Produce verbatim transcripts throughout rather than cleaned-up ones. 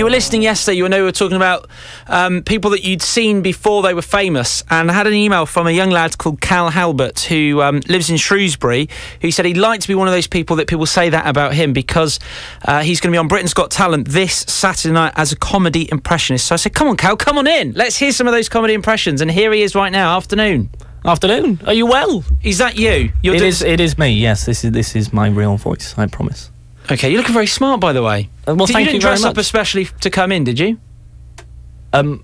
you were listening yesterday, you know we were talking about um, people that you'd seen before they were famous, and I had an email from a young lad called Cal Halbert who um, lives in Shrewsbury, who said he'd like to be one of those people that people say that about him, because uh, he's going to be on Britain's Got Talent this Saturday night as a comedy impressionist. So I said, come on, Cal, come on in. Let's hear some of those comedy impressions, and here he is right now. Afternoon. Afternoon. Are you well? Is that you? You're it is. It is me. Yes. This is this is my real voice. I promise. Okay. You're looking very smart, by the way. Uh, well, did, thank you. Didn't you dress very much. Up especially to come in, did you? Um.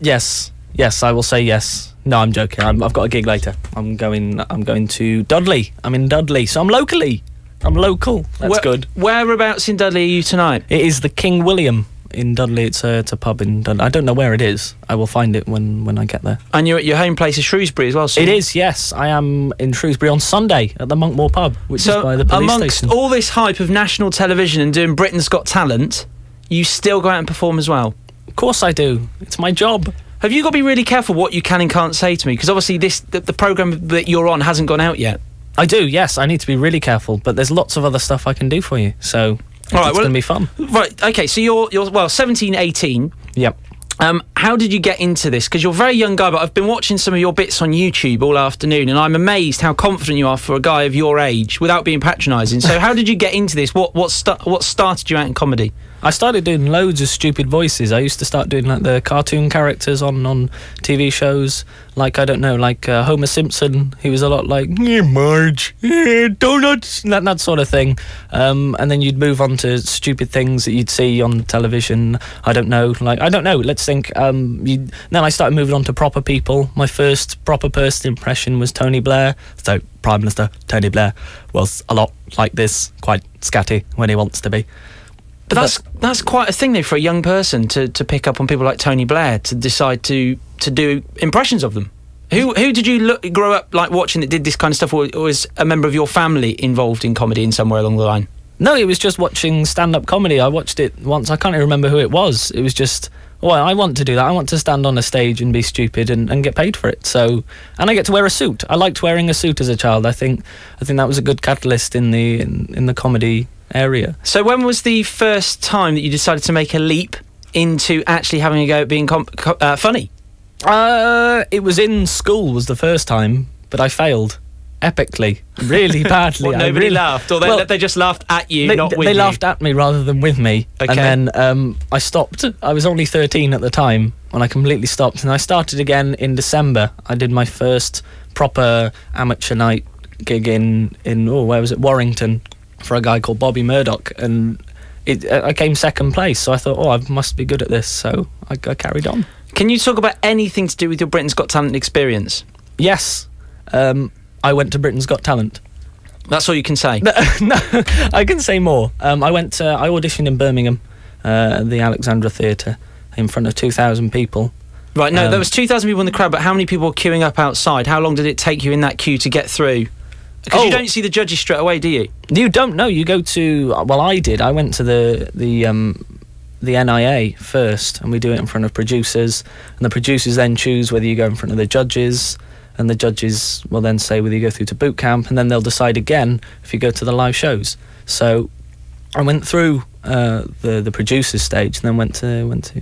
Yes. Yes. I will say yes. No, I'm joking. I'm, I've got a gig later. I'm going. I'm going to Dudley. I'm in Dudley, so I'm locally. I'm local. That's Where, good. Whereabouts in Dudley are you tonight? It is the King William. In Dudley, it's a, it's a pub in Dudley. I don't know where it is. I will find it when, when I get there. And you're at your home place is Shrewsbury as well, so... It is, yes. I am in Shrewsbury on Sunday at the Monkmore Pub, which so is by the police amongst station. All this hype of national television and doing Britain's Got Talent, you still go out and perform as well? Of course I do. It's my job. Have you got to be really careful what you can and can't say to me? Because obviously this the, the programme that you're on hasn't gone out yet. I do, yes. I need to be really careful, but there's lots of other stuff I can do for you, so... All right, it's well, going to be fun. Right, okay, so you're, you're well, seventeen, eighteen. Yep. Um, how did you get into this? Because you're a very young guy, but I've been watching some of your bits on YouTube all afternoon, and I'm amazed how confident you are for a guy of your age without being patronising. So how did you get into this? What what, sta what started you out in comedy? I started doing loads of stupid voices. I used to start doing like the cartoon characters on, on T V shows, like, I don't know, like uh, Homer Simpson. He was a lot like, yeah, Marge, yeah, donuts, that, that sort of thing. Um, and then you'd move on to stupid things that you'd see on television. I don't know, like, I don't know, let's think. Um, then I started moving on to proper people. My first proper person impression was Tony Blair. So Prime Minister Tony Blair was a lot like this, quite scatty when he wants to be. But that's that's quite a thing though for a young person to, to pick up on people like Tony Blair, to decide to to do impressions of them. Who who did you look, grow up like watching that did this kind of stuff, or, or was a member of your family involved in comedy in somewhere along the line? No, it was just watching stand-up comedy. I watched it once. I can't even remember who it was. It was just, well, oh, I want to do that. I want to stand on a stage and be stupid and, and get paid for it. So, and I get to wear a suit. I liked wearing a suit as a child. I think I think that was a good catalyst in the in, in the comedy area. So when was the first time that you decided to make a leap into actually having a go at being com com uh, funny? Uh, it was in school was the first time, but I failed epically, really badly. Well, nobody really laughed, or they, well, they just laughed at you, they, not with you. They laughed at me rather than with me, okay. And then um, I stopped. I was only thirteen at the time when I completely stopped, and I started again in December. I did my first proper amateur night gig in, in oh, where was it, Warrington, for a guy called Bobby Murdoch, and it, I came second place, so I thought, oh, I must be good at this, so I, I carried on. Can you talk about anything to do with your Britain's Got Talent experience? Yes. Um, I went to Britain's Got Talent. That's all you can say? No, no I can say more. Um, I went to, I auditioned in Birmingham, uh, at the Alexandra Theatre, in front of two thousand people. Right, no, um, there was two thousand people in the crowd, but how many people were queuing up outside? How long did it take you in that queue to get through? Because oh, you don't see the judges straight away, do you? You don't, no. You go to... Well, I did. I went to the the um, the N I A first, and we do it in front of producers, and the producers then choose whether you go in front of the judges, and the judges will then say whether you go through to boot camp, and then they'll decide again if you go to the live shows. So I went through uh, the, the producers' stage and then went to... Went to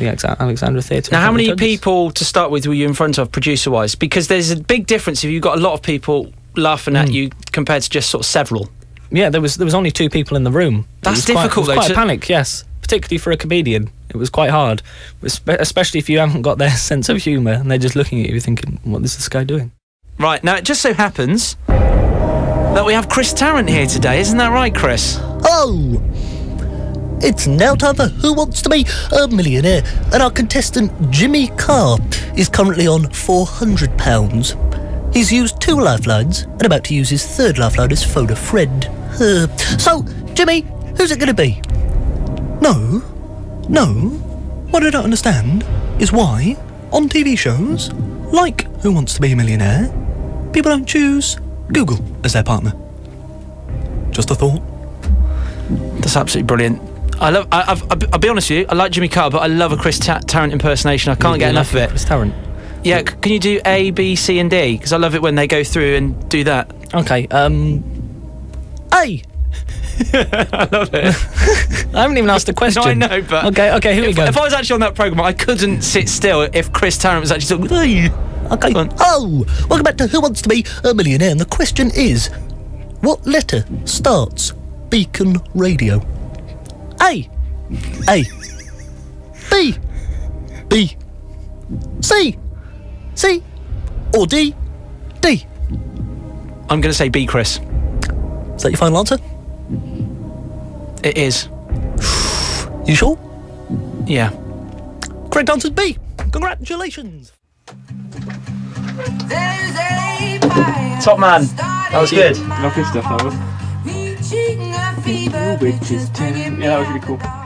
the Alexandra Theatre. Now, how many people, to start with, were you in front of, producer-wise? Because there's a big difference if you've got a lot of people laughing at mm. you compared to just sort of several. Yeah, there was there was only two people in the room. That's difficult, though. It was quite a panic, yes. Particularly for a comedian. It was quite hard, especially if you haven't got their sense of humour and they're just looking at you thinking, what is this guy doing? Right, now, it just so happens that we have Chris Tarrant here today. Isn't that right, Chris? Oh! It's now time for Who Wants to Be a Millionaire, and our contestant Jimmy Carr is currently on four hundred pounds. He's used two lifelines and about to use his third lifeline as phone a friend. Uh, so, Jimmy, who's it going to be? No, no, what I don't understand is why, on T V shows, like Who Wants to Be a Millionaire, people don't choose Google as their partner. Just a thought. That's absolutely brilliant. I love. I, I've, I'll be honest with you. I like Jimmy Carr, but I love a Chris Ta Tarrant impersonation. I can't you get enough of it. Chris Tarrant. Yeah. Can you do A, B, C, and D? Because I love it when they go through and do that. Okay. Um. A. I love it. I haven't even asked a question. No, I know, but... Okay, okay, here if, we go. If I was actually on that programme, I couldn't sit still if Chris Tarrant was actually talking... Okay, oh, welcome back to Who Wants to Be a Millionaire, and the question is, what letter starts Beacon Radio? A. A. B. B. C. C. Or D. D. I'm going to say B, Chris. Is that your final answer? It is. You sure? Yeah. Correct answer is B. Congratulations. Top man. That was good. Lovely stuff, that was. Yeah, that was really cool.